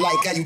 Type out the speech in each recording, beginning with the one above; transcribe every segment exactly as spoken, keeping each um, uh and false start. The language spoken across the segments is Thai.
I like how you.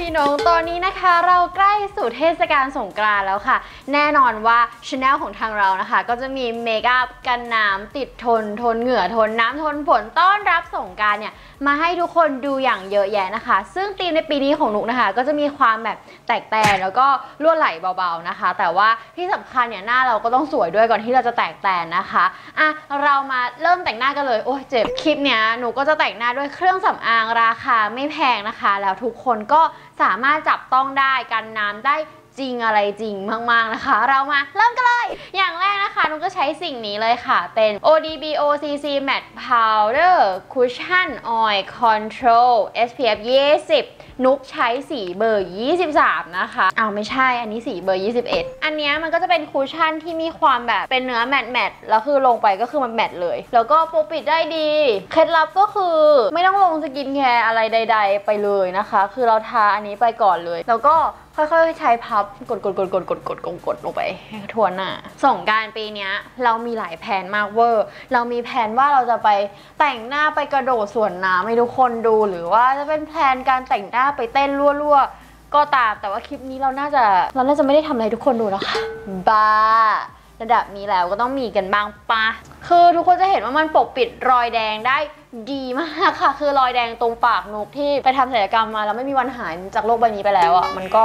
พี่น้องตอนนี้นะคะเราใกล้สู่เทศกาลสงกรานต์แล้วค่ะแน่นอนว่าชาแนลของทางเรานะคะก็จะมีเมคอัพกันน้ำติดทนทนเหงื่อทนน้ำทนฝนต้อนรับสงกรานต์เนี่ยมาให้ทุกคนดูอย่างเยอะแยะนะคะซึ่งธีมในปีนี้ของนุกนะคะก็จะมีความแบบแตกแตนแล้วก็รั่วไหลเบาๆนะคะแต่ว่าที่สำคัญเนี่ยหน้าเราก็ต้องสวยด้วยก่อนที่เราจะแตกแตนนะคะอ่ะเรามาเริ่มแต่งหน้ากันเลยโอ้ยเจ็บคลิปเนี้ยหนูก็จะแต่งหน้าด้วยเครื่องสำอางราคาไม่แพงนะคะแล้วทุกคนก็สามารถจับต้องได้กันน้ำได้จริงอะไรจริงมากๆนะคะเรามาเริ่มกันเลยอย่างแรกนะคะนุ้งก็ใช้สิ่งนี้เลยค่ะเป็น โอ ดี บี โอ ซี ซี Matte Powder Cushion Oil Control เอส พี เอฟ ยี่สิบนุ้งใช้สีเบอร์ยี่สิบสามนะคะอ้าวไม่ใช่อันนี้สีเบอร์ยี่สิบเอ็ดอันนี้มันก็จะเป็นคุชชั่นที่มีความแบบเป็นเนื้อแมตต์แมตต์แล้วคือลงไปก็คือมันแมตต์เลยแล้วก็ปกปิดได้ดีเคล็ดลับก็คือไม่ต้องลงสกินแคร์อะไรใดๆไปเลยนะคะคือเราทาอันนี้ไปก่อนเลยแล้วก็ค่อยๆใช้พับกดๆๆๆๆๆกดลงไปให้ทั่วหน้าสงกรานต์ปีนี้เรามีหลายแผนมากเวอร์เรามีแผนว่าเราจะไปแต่งหน้าไปกระโดดสวนน้ำให้ทุกคนดูหรือว่าจะเป็นแผนการแต่งหน้าไปเต้นรั่วๆก็ตามแต่ว่าคลิปนี้เราน่าจะเราน่าจะไม่ได้ทำอะไรทุกคนดูแล้วค่ะบ้าระดับนี้แล้วก็ต้องมีกันบ้างปะคือทุกคนจะเห็นว่ามันปกปิดรอยแดงได้ดีมากค่ะคือรอยแดงตรงปากนกที่ไปทำศัลยกรรมมาแล้วไม่มีวันหายจากโลกใบนี้ไปแล้วอ่ะมันก็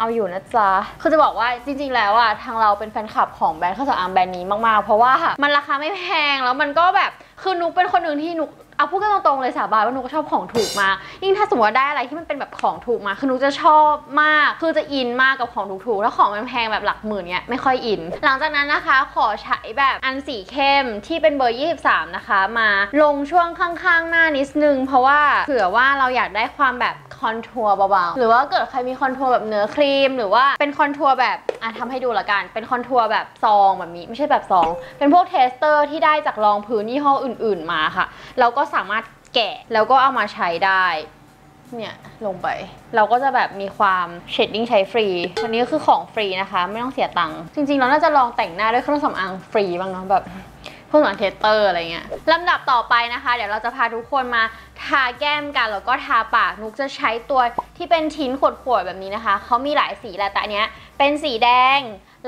เอาอยู่นะจ๊ะคือจะบอกว่าจริงๆแล้วอะทางเราเป็นแฟนคลับของแบรนด์เครื่องสำอางแบรนด์นี้มากๆเพราะว่ามันราคาไม่แพงแล้วมันก็แบบคือนุกเป็นคนหนึ่งที่นุกเอาพูดกันตรงๆเลยสาบานว่านุกชอบของถูกมากยิ่งถ้าสมมติได้อะไรที่มันเป็นแบบของถูกมาคือนุกจะชอบมากคือจะอินมากกับของถูกๆแล้วของมันแพงแบบหลักหมื่นเนี้ยไม่ค่อยอินหลังจากนั้นนะคะขอใช้แบบอันสีเข้มที่เป็นเบอร์ยี่สิบสามนะคะมาลงช่วงข้างๆหน้านิดนึงเพราะว่าเผื่อว่าเราอยากได้ความแบบคอนทัวร์เบาๆหรือว่าเกิดใครมีคอนทัวร์แบบเนื้อครีมหรือว่าเป็นคอนทัวร์แบบอ่ะทำให้ดูละกันเป็นคอนทัวร์แบบซองแบบนี้ไม่ใช่แบบซองเป็นพวกเทสเตอร์ที่ได้จากรองพื้นยี่ห้ออื่นๆมาค่ะเราก็สามารถแกะแล้วก็เอามาใช้ได้เนี่ยลงไปเราก็จะแบบมีความเชดดิ้งใช้ฟรีอันนี้ก็คือของฟรีนะคะไม่ต้องเสียตังค์จริงๆเราน่าจะลองแต่งหน้าด้วยเครื่องสำอางฟรีบ้างเนาะแบบพวกสารเทสเตอร์อะไรเงี้ยลำดับต่อไปนะคะเดี๋ยวเราจะพาทุกคนมาทาแก้มกันแล้วก็ทาปากนุกจะใช้ตัวที่เป็นชิ้นขวดๆแบบนี้นะคะเขามีหลายสีแหละแต่อันเนี้ยเป็นสีแดง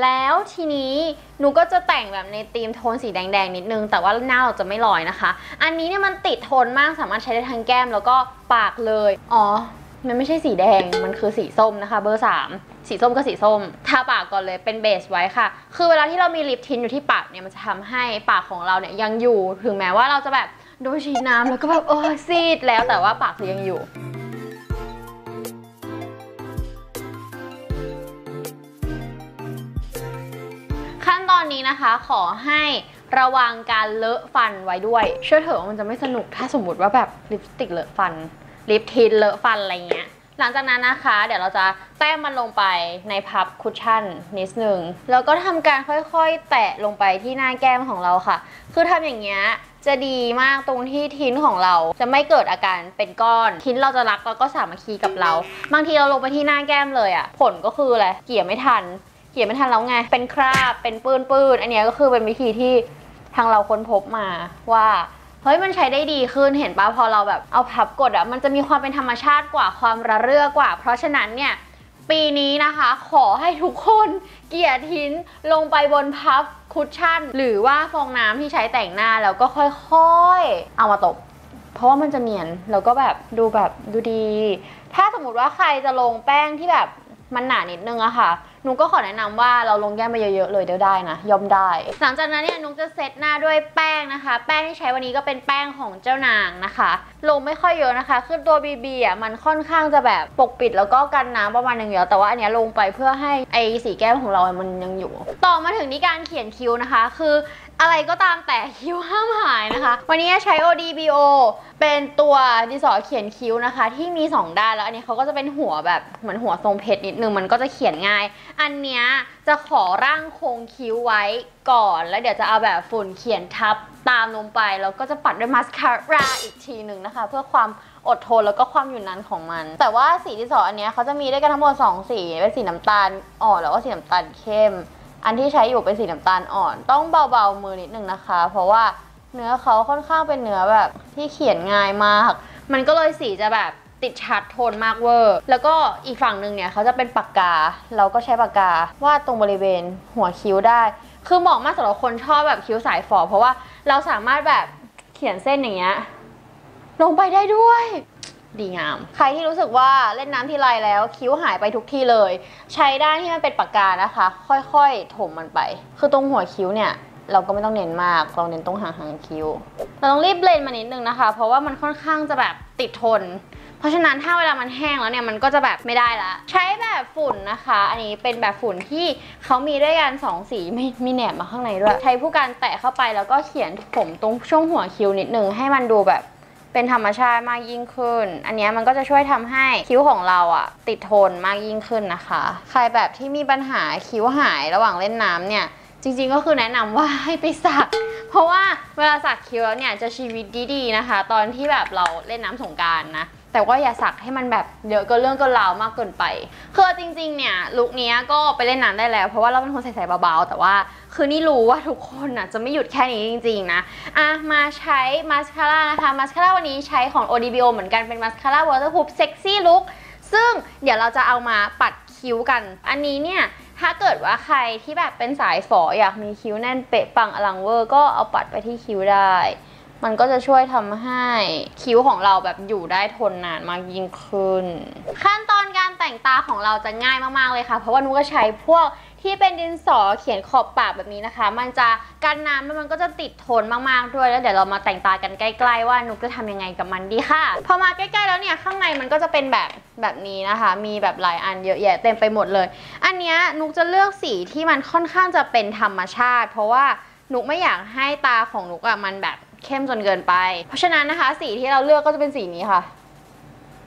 แล้วทีนี้หนูก็จะแต่งแบบในธีมโทนสีแดงๆนิดนึงแต่ว่าหน้าเราจะไม่ลอยนะคะอันนี้เนี่ยมันติดทนมากสามารถใช้ได้ทั้งแก้มแล้วก็ปากเลยอ๋อมันไม่ใช่สีแดงมันคือสีส้มนะคะเบอร์สามสีส้มก็สีส้มทาปากก่อนเลยเป็นเบสไว้ค่ะคือเวลาที่เรามีลิปทินอยู่ที่ปากเนี่ยมันจะทำให้ปากของเราเนี่ยยังอยู่ถึงแม้ว่าเราจะแบบโดนฉีดน้ำแล้วก็แบบโอ้ยซีดแล้วแต่ว่าปากยังอยู่ขั้นตอนนี้นะคะขอให้ระวังการเลอะฟันไว้ด้วยเชื่อเถอะว่ามันจะไม่สนุกถ้าสมมติว่าแบบลิปสติกเลอะฟันลิปทินเลอะฟันอะไรเงี้ยหลังจากนั้นนะคะเดี๋ยวเราจะแต้มมันลงไปในพับคุชชั่นนิดนึงแล้วก็ทำการค่อยๆแตะลงไปที่หน้าแก้มของเราค่ะคือทำอย่างเงี้ยจะดีมากตรงที่ทิ้นของเราจะไม่เกิดอาการเป็นก้อนทิ้นเราจะรักแล้วก็สามัคคีกับเราบางทีเราลงไปที่หน้าแก้มเลยอะผลก็คืออะไรเกี่ยไม่ทันเกี่ยไม่ทันแล้วไงเป็นคราบเป็นปื้นปื้นอันนี้ก็คือเป็นวิธีที่ทางเราค้นพบมาว่าเฮ้ยมันใช้ได้ดีขึ้นเห็นป่ะพอเราแบบเอาพับกดอ่ะมันจะมีความเป็นธรรมชาติกว่าความระเรื่อกว่าเพราะฉะนั้นเนี่ยปีนี้นะคะขอให้ทุกคนเกี่ยทิ้นลงไปบนพับคุชชั่นหรือว่าฟองน้ำที่ใช้แต่งหน้าแล้วก็ค่อยๆเอามาตบเพราะว่ามันจะเนียนแล้วก็แบบดูแบบดูดีถ้าสมมติว่าใครจะลงแป้งที่แบบมันหนานิดนึงอะค่ะนุ๊กก็ขอแนะนำว่าเราลงแก้มไปเยอะๆเลยเดี๋ยวได้นะยอมได้หลังจากนั้นเนี่ยนุ๊กจะเซตหน้าด้วยแป้งนะคะแป้งที่ใช้วันนี้ก็เป็นแป้งของเจ้านางนะคะลงไม่ค่อยเยอะนะคะคือตัวบีบีอะมันค่อนข้างจะแบบปกปิดแล้วก็กันน้ำประมาณนึงอยู่แล้วแต่ว่าอันนี้ลงไปเพื่อให้ไอสีแก้มของเรามันยังอยู่ต่อมาถึงที่การเขียนคิ้วนะคะคือ อะไรก็ตามแต่คิ้วห้ามหายนะคะวันนี้ใช้ โอ ดี บี โอ เป็นตัวดินสอเขียนคิ้วนะคะที่มีสองด้านแล้วอันนี้เขาก็จะเป็นหัวแบบเหมือนหัวทรงเพชรนิดนึงมันก็จะเขียนง่ายอันเนี้ยจะขอร่างโครงคิ้วไว้ก่อนแล้วเดี๋ยวจะเอาแบบฝุ่นเขียนทับตามลงไปแล้วก็จะปัดด้วยมาสคาร่าอีกทีหนึ่งนะคะเพื่อความอดทนแล้วก็ความอยู่นานของมันแต่ว่าสีดินสออันเนี้ยเขาจะมีได้กันทั้งหมดสองสีเป็นสีน้ำตาลอ่อนแล้วก็สีน้ำตาลเข้มอันที่ใช้อยู่เป็นสีน้ำตาลอ่อนต้องเบาๆมือนิดนึงนะคะเพราะว่าเนื้อเขาค่อนข้างเป็นเนื้อแบบที่เขียนง่ายมากมันก็เลยสีจะแบบติดชัดโทนมากเวอร์แล้วก็อีกฝั่งหนึ่งเนี่ยเขาจะเป็นปากกาเราก็ใช้ปากกาวาดตรงบริเวณหัวคิ้วได้คือเหมาะมากสำหรับคนชอบแบบคิ้วสายฝอเพราะว่าเราสามารถแบบเขียนเส้นอย่างเงี้ยลงไปได้ด้วยดีงามใครที่รู้สึกว่าเล่นน้ำทีไรแล้วคิ้วหายไปทุกที่เลยใช้ด้านที่มันเป็นปากกานะคะค่อยๆถมมันไปคือตรงหัวคิ้วเนี่ยเราก็ไม่ต้องเน้นมากเราเน้นตรงหางๆคิ้วเราต้องรีบเบลนมานิดนึงนะคะเพราะว่ามันค่อนข้างจะแบบติดทนเพราะฉะนั้นถ้าเวลามันแห้งแล้วเนี่ยมันก็จะแบบไม่ได้ละใช้แบบฝุ่นนะคะอันนี้เป็นแบบฝุ่นที่เขามีด้วยกันสองสีไม่มีแหนบมาข้างในด้วยใช้ผู้กันแตะเข้าไปแล้วก็เขียนผมตรงช่วงหัวคิ้วนิดนึงให้มันดูแบบเป็นธรรมชาติมากยิ่งขึ้นอันนี้มันก็จะช่วยทำให้คิ้วของเราอะติดทนมากยิ่งขึ้นนะคะใครแบบที่มีปัญหาคิ้วหายระหว่างเล่นน้ำเนี่ยจริงๆก็คือแนะนำว่าให้ไปสักเพราะว่าเวลาสักคิ้วแล้วเนี่ยจะชีวิตดีๆนะคะตอนที่แบบเราเล่นน้ำสงกรานต์นะแต่ว่าอย่าสักให้มันแบบเยอะเกินเรื่องเกินราวมากเกินไปคือจริงๆเนี่ยลุคนี้ก็ไปเล่นน้ำได้แล้วเพราะว่าเราเป็นคนใส่ๆเบาๆแต่ว่าคือนี่รู้ว่าทุกคนน่ะจะไม่หยุดแค่นี้จริงๆนะอ่ะมาใช้มาสคาร่านะคะมาสคาร่าวันนี้ใช้ของ โอ ดี บี โอ เหมือนกันเป็นมาสคาร่าวอเตอร์พรูฟเซ็กซี่ลุคซึ่งเดี๋ยวเราจะเอามาปัดคิ้วกันอันนี้เนี่ยถ้าเกิดว่าใครที่แบบเป็นสายฝออยากมีคิ้วแน่นเป๊ะปังอลังเวอร์ก็เอาปัดไปที่คิ้วได้มันก็จะช่วยทำให้คิ้วของเราแบบอยู่ได้ทนนานมากยิ่งขึ้นขั้นตอนการแต่งตาของเราจะง่ายมากๆเลยค่ะเพราะว่านุ้ยก็ใช้พวกที่เป็นดินสอเขียนขอบปากแบบนี้นะคะมันจะกันน้ำแล้วมันก็จะติดทนมากๆด้วยแล้วเดี๋ยวเรามาแต่งตากันใกล้ๆว่านุ้ยจะทำยังไงกับมันดีค่ะพอมาใกล้ๆแล้วเนี่ยข้างในมันก็จะเป็นแบบแบบนี้นะคะมีแบบหลายอันเยอะแยะเต็มไปหมดเลยอันเนี้ยนุ้ยจะเลือกสีที่มันค่อนข้างจะเป็นธรรมชาติเพราะว่านุ้ยไม่อยากให้ตาของนุ้ยอะมันแบบเข้มจนเกินไปเพราะฉะนั้นนะคะสีที่เราเลือกก็จะเป็นสีนี้ค่ะ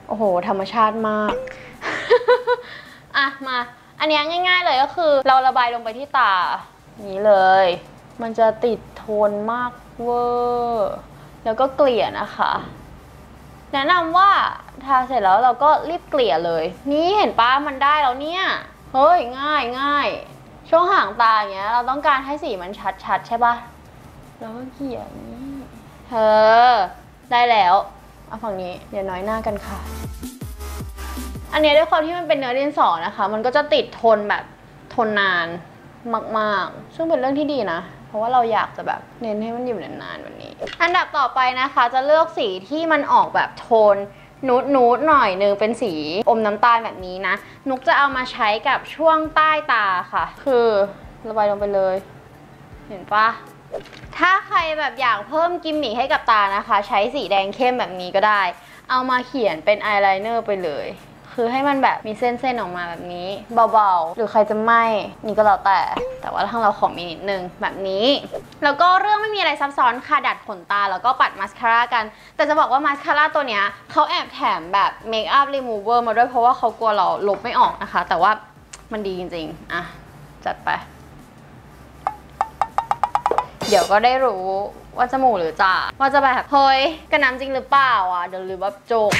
โอ้โหธรรมชาติมาก อ่ะมาอันนี้ง่ายๆเลยก็คือเราระบายลงไปที่ตานี้เลยมันจะติดโทนมากเวอร์แล้วก็เกลี่ยนะคะแนะนำว่าทาเสร็จแล้วเราก็รีบเกลี่ยเลยนี่เห็นปะมันได้แล้วเนี่ยเฮ้ยง่ายง่ายช่วงหางตาอย่างเงี้ยเราต้องการให้สีมันชัดๆใช่ปะแล้วก็เกลี่ยนี้เออได้แล้วเอาฝั่งนี้เดี๋ยวน้อยหน้ากันค่ะอันนี้ด้วยความที่มันเป็นเนื้อดินสอนะคะมันก็จะติดทนแบบทนนานมากๆซึ่งเป็นเรื่องที่ดีนะเพราะว่าเราอยากจะแบบเน้นให้มันอยู่นานๆแบบนี้อันดับต่อไปนะคะจะเลือกสีที่มันออกแบบโทนนูดนูดหน่อยนึงเป็นสีอมน้ำตาลแบบนี้นะนุกจะเอามาใช้กับช่วงใต้ตาค่ะคือระบายลงไปเลยเห็นปะถ้าใครแบบอยากเพิ่มกิมมิคให้กับตานะคะใช้สีแดงเข้มแบบนี้ก็ได้เอามาเขียนเป็นอายไลเนอร์ไปเลยคือให้มันแบบมีเส้นๆออกมาแบบนี้เบาๆหรือใครจะไม่นี่ก็แล้วแต่แต่ว่าทางเราขอมีนิดนึงแบบนี้แล้วก็เรื่องไม่มีอะไรซับซ้อนค่ะดัดขนตาแล้วก็ปัดมาสคาร่ากันแต่จะบอกว่ามาสคาร่าตัวเนี้ยเขาแอบแถมแบบเมคอัพรีมูเวอร์มาด้วยเพราะว่าเขากลัวเราลบไม่ออกนะคะแต่ว่ามันดีจริงๆอ่ะจัดไปเดี๋ยวก็ได้รู้ว่าจมูกหรือจ่าว่าจะแบบเฮ้ยกระน้ำจริงหรือเปล่าอ่ะเดี๋ยวหรือว่าโจก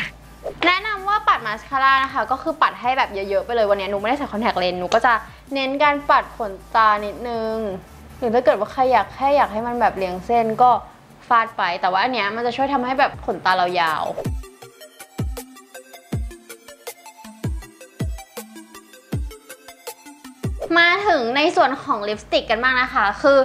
แนะนำว่าปัดมาสคาร่านะคะก็คือปัดให้แบบเยอะๆไปเลยวันนี้หนูไม่ได้ใส่คอนแทคเลนส์หนูก็จะเน้นการปัดขนตานิดนึงหรือถ้าเกิดว่าใครอยากแค่อยากให้มันแบบเรียงเส้นก็ฟาดไปแต่ว่าอันเนี้ยมันจะช่วยทำให้แบบขนตาเรายาวมาถึงในส่วนของลิปสติกกันบ้างนะคะคือ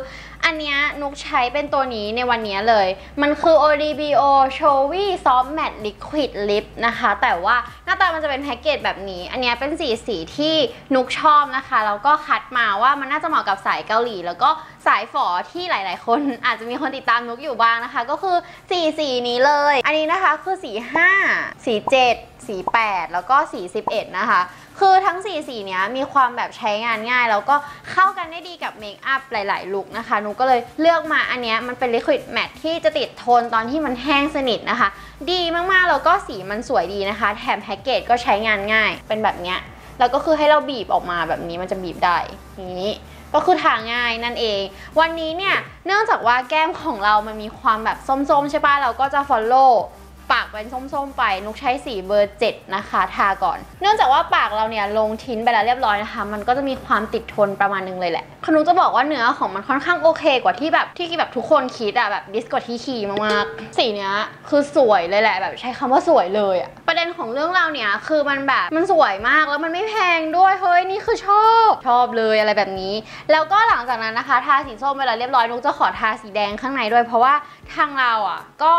อันเนี้ยนุกใช้เป็นตัวนี้ในวันนี้เลยมันคือ โอ ดี บี โอ Showy Soft Matte Liquid Lip นะคะแต่ว่าหน้าตามันจะเป็นแพ็กเกจแบบนี้อันเนี้ยเป็นสีสีที่นุกชอบนะคะแล้วก็คัดมาว่ามันน่าจะเหมาะกับสายเกาหลีแล้วก็ สายฝอที่หลายๆคนอาจจะมีคนติดตามนุกอยู่บ้างนะคะก็คือสีสีนี้เลยอันนี้นะคะคือสีห้าสีเจ็ดสีแปดแล้วก็สีสิบเอ็ดนะคะคือทั้งสี่สีเนี้ยมีความแบบใช้งานง่ายแล้วก็เข้ากันได้ดีกับเมคอัพหลายๆลุคนะคะนุกก็เลยเลือกมาอันเนี้ยมันเป็น Liquid Matte ที่จะติดโทนตอนที่มันแห้งสนิทนะคะดีมากๆแล้วก็สีมันสวยดีนะคะแถมแพ็กเกจก็ใช้งานง่ายเป็นแบบเนี้ยแล้วก็คือให้เราบีบออกมาแบบนี้มันจะบีบได้นี้ก็คือทาง่ายนั่นเองวันนี้เนี่ยเนื่องจากว่าแก้มของเรามันมีความแบบส้มๆใช่ป่ะเราก็จะ follow ปากเป็นส้มๆไปนุกใช้สีเบอร์เจ็ดนะคะทาก่อนเนื่องจากว่าปากเราเนี่ยลงทิ้นไปแล้วเรียบร้อยนะคะมันก็จะมีความติดทนประมาณนึงเลยแหละคือนุกจะบอกว่าเนื้อของมันค่อนข้างโอเคกว่าที่แบบที่แบบทุกคนคิดอะแบบดิสกว่าที่คีมากๆสีเนี้ยคือสวยเลยแหละแบบใช้คำว่าสวยเลยอะประเด็นของเรื่องเราเนี่ยคือมันแบบมันสวยมากแล้วมันไม่แพงด้วยเฮ้ยนี่คือชอบชอบเลยอะไรแบบนี้แล้วก็หลังจากนั้นนะคะทาสีส้มไปแล้วเรียบร้อยนุกจะขอทาสีแดงข้างในด้วยเพราะว่าทางเราอะก็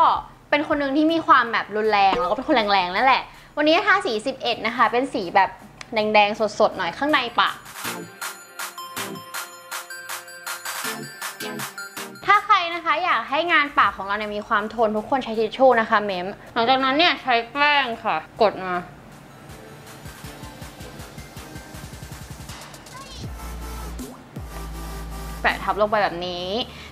เป็นคนหนึ่งที่มีความแบบรุนแรงแล้วก็เป็นคนแรงๆนั่นแหละวันนี้ทาสีสิบเอ็ดนะคะเป็นสีแบบแดงๆสดๆหน่อยข้างในปากถ้าใครนะคะอยากให้งานปากของเราเนี่ยมีความโทนทุกคนใช้ทิชชู่นะคะเมมหลังจากนั้นเนี่ยใช้แป้งค่ะกดมาแปะทับลงไปแบบนี้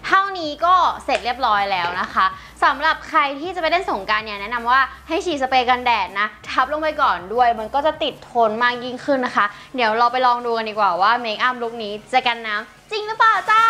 เท่านี้ก็เสร็จเรียบร้อยแล้วนะคะสำหรับใครที่จะไปเล่นสงกรานต์เนี่ยแนะนำว่าให้ฉีดสเปรย์กันแดดนะทับลงไปก่อนด้วยมันก็จะติดทนมากยิ่งขึ้นนะคะเดี๋ยวเราไปลองดูกันดีกว่าว่าเมคอัพลุคนี้จะกันน้ำจริงหรือเปล่าจ้า